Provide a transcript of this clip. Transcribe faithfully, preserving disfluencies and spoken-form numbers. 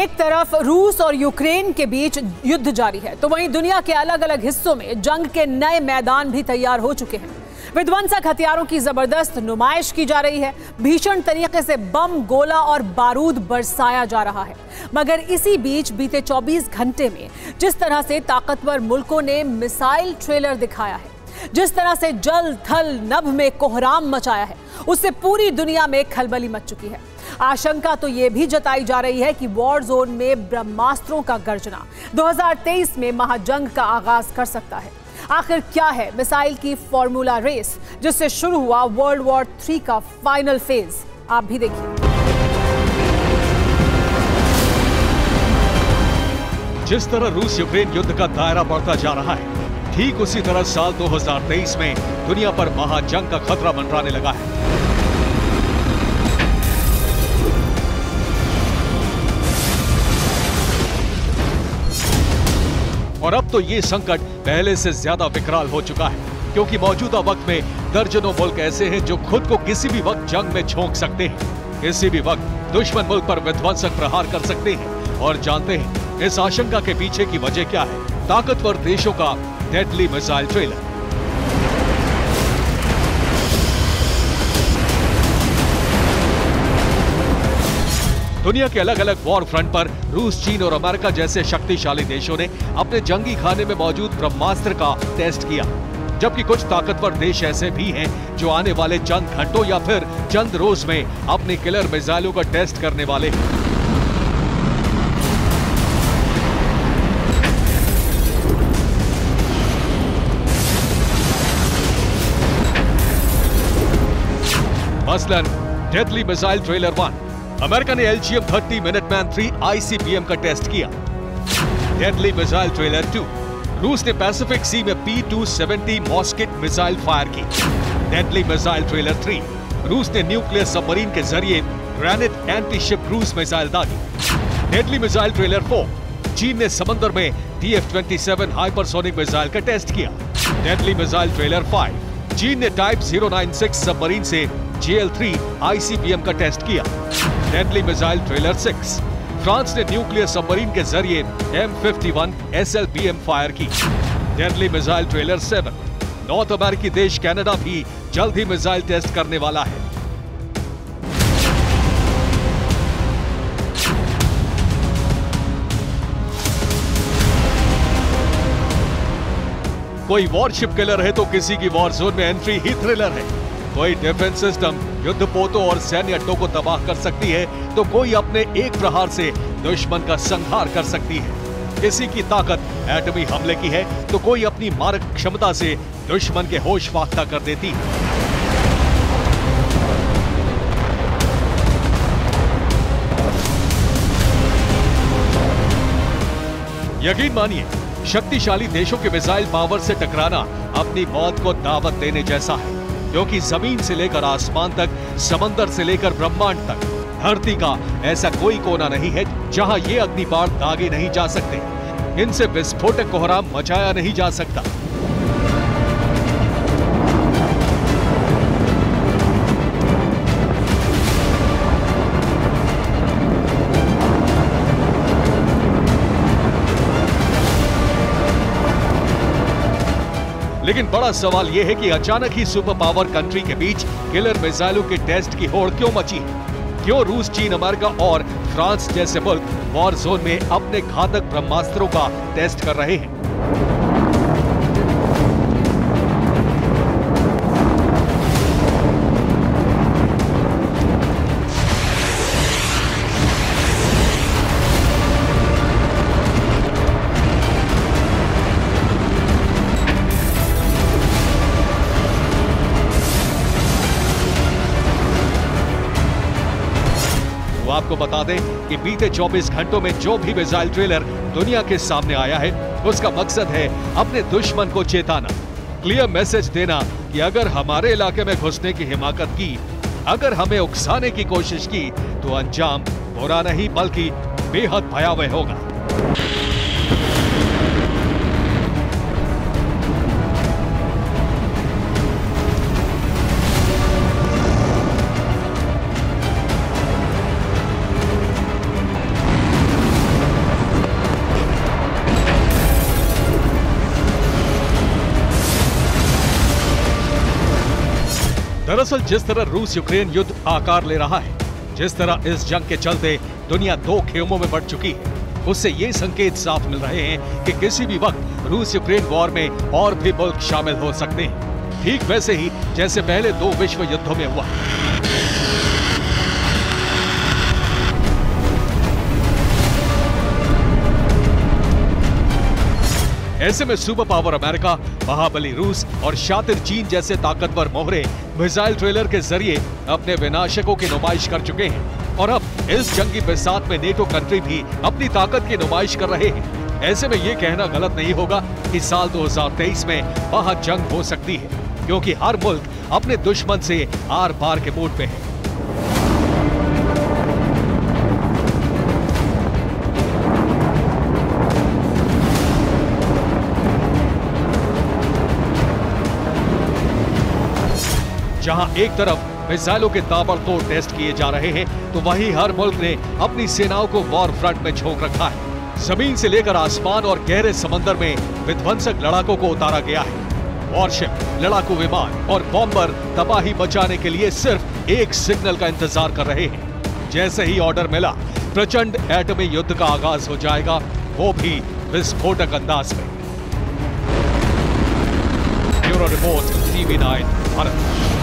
एक तरफ रूस और यूक्रेन के बीच युद्ध जारी है तो वहीं दुनिया के अलग अलग हिस्सों में जंग के नए मैदान भी तैयार हो चुके हैं। विध्वंसक हथियारों की जबरदस्त नुमाइश की जा रही है, भीषण तरीके से बम, गोला और बारूद बरसाया जा रहा है। मगर इसी बीच बीते चौबीस घंटे में जिस तरह से ताकतवर मुल्कों ने मिसाइल ट्रेलर दिखाया है, जिस तरह से जल थल नभ में कोहराम मचाया है, उससे पूरी दुनिया में खलबली मच चुकी है। आशंका तो ये भी जताई जा रही है कि वॉर जोन में ब्रह्मास्त्रों का गर्जना दो हज़ार तेईस में महाजंग का आगाज कर सकता है। आखिर क्या है मिसाइल की फॉर्मूला रेस, जिससे शुरू हुआ वर्ल्ड वॉर थ्री का फाइनल फेज? आप भी देखिए। जिस तरह रूस यूक्रेन युद्ध का दायरा बढ़ता जा रहा है, ठीक उसी तरह साल दो हज़ार तेईस में दुनिया पर महाजंग का खतरा मंडराने लगा है। और अब तो ये संकट पहले से ज्यादा विकराल हो चुका है, क्योंकि मौजूदा वक्त में दर्जनों मुल्क ऐसे हैं जो खुद को किसी भी वक्त जंग में झोंक सकते हैं, किसी भी वक्त दुश्मन मुल्क पर विध्वंसक प्रहार कर सकते हैं। और जानते हैं इस आशंका के पीछे की वजह क्या है? ताकतवर देशों का डेडली मिसाइल ट्रेलर। दुनिया के अलग अलग वॉर फ्रंट पर रूस, चीन और अमेरिका जैसे शक्तिशाली देशों ने अपने जंगी खाने में मौजूद ब्रह्मास्त्र का टेस्ट किया, जबकि कुछ ताकतवर देश ऐसे भी हैं जो आने वाले चंद घंटों या फिर चंद रोज में अपने किलर मिसाइलों का टेस्ट करने वाले हैं। मसलन deadly missile trailer one, America ने L G M thirty Minuteman three I C B M का टेस्ट किया। डेडली मिसाइल ट्रेलर टू, रूस ने पैसिफिक सी में P two seventy Moskit missile fire की। डेडली मिसाइल ट्रेलर थ्री, रूस ने nuclear submarine के जरिए Granit anti ship cruise missile दागी। डेडली मिसाइल ट्रेलर फोर, चीन ने समंदर में D F twenty seven hypersonic missile का टेस्ट किया। डेडली मिसाइल ट्रेलर फाइव, चीन ने type zero nine six submarine से G L three I C B M का टेस्ट किया। Deadly missile trailer six, France ने न्यूक्लियर सबमरीन के जरिए M fifty one S L B M fire की। Deadly missile trailer seven, north अमेरिकी देश Canada भी जल्द ही मिसाइल टेस्ट करने वाला है। कोई वॉरशिप किलर है तो किसी की वॉर जोन में एंट्री ही थ्रिलर है। कोई डिफेंस सिस्टम युद्धपोतों और सैन्य अड्डों को तबाह कर सकती है तो कोई अपने एक प्रहार से दुश्मन का संहार कर सकती है। किसी की ताकत एटमी हमले की है तो कोई अपनी मारक क्षमता से दुश्मन के होश फाख्ता कर देती है। यकीन मानिए, शक्तिशाली देशों के मिसाइल पावर से टकराना अपनी मौत को दावत देने जैसा है, क्योंकि जमीन से लेकर आसमान तक, समंदर से लेकर ब्रह्मांड तक, धरती का ऐसा कोई कोना नहीं है जहां ये अग्निबाण दागे नहीं जा सकते, इनसे विस्फोटक कोहराम मचाया नहीं जा सकता। लेकिन बड़ा सवाल यह है कि अचानक ही सुपर पावर कंट्री के बीच किलर मिसाइलों के टेस्ट की होड़ क्यों मची? क्यों रूस, चीन, अमेरिका और फ्रांस जैसे मुल्क वॉर जोन में अपने घातक ब्रह्मास्त्रों का टेस्ट कर रहे हैं? आपको बता दें कि बीते चौबीस घंटों में जो भी मिसाइल ट्रेलर दुनिया के सामने आया है, उसका मकसद है अपने दुश्मन को चेताना, क्लियर मैसेज देना कि अगर हमारे इलाके में घुसने की हिमाकत की, अगर हमें उकसाने की कोशिश की, तो अंजाम बुरा नहीं बल्कि बेहद भयावह होगा। दरअसल जिस तरह रूस यूक्रेन युद्ध आकार ले रहा है, जिस तरह इस जंग के चलते दुनिया दो खेमों में बढ़ चुकी है, उससे ये संकेत साफ मिल रहे हैं कि किसी भी वक्त रूस यूक्रेन वॉर में और भी मुल्क शामिल हो सकते हैं, ठीक वैसे ही जैसे पहले दो विश्व युद्धों में हुआ। ऐसे में सुपर पावर अमेरिका, महाबली रूस और शातिर चीन जैसे ताकतवर मोहरे मिसाइल ट्रेलर के जरिए अपने विनाशकों की नुमाइश कर चुके हैं और अब इस जंगी बिसात में नेटो कंट्री भी अपनी ताकत की नुमाइश कर रहे हैं। ऐसे में ये कहना गलत नहीं होगा कि साल दो हज़ार तेईस में वहाँ जंग हो सकती है, क्योंकि हर मुल्क अपने दुश्मन से आर पार के मूड में है। जहां एक तरफ मिसाइलों के ताबड़तोड़ टेस्ट किए जा रहे हैं, तो वहीं हर मुल्क ने अपनी सेनाओं को वॉर फ्रंट में झोंक रखा है। जमीन से लेकर आसमान और गहरे समंदर में विध्वंसक लड़ाकों को उतारा गया है। वॉरशिप, लड़ाकू विमान और बॉम्बर तबाही बचाने के लिए सिर्फ एक सिग्नल का इंतजार कर रहे हैं। जैसे ही ऑर्डर मिला, प्रचंड एटमी युद्ध का आगाज हो जाएगा, वो भी विस्फोटक अंदाज में। Bureau report TV nine Bharat.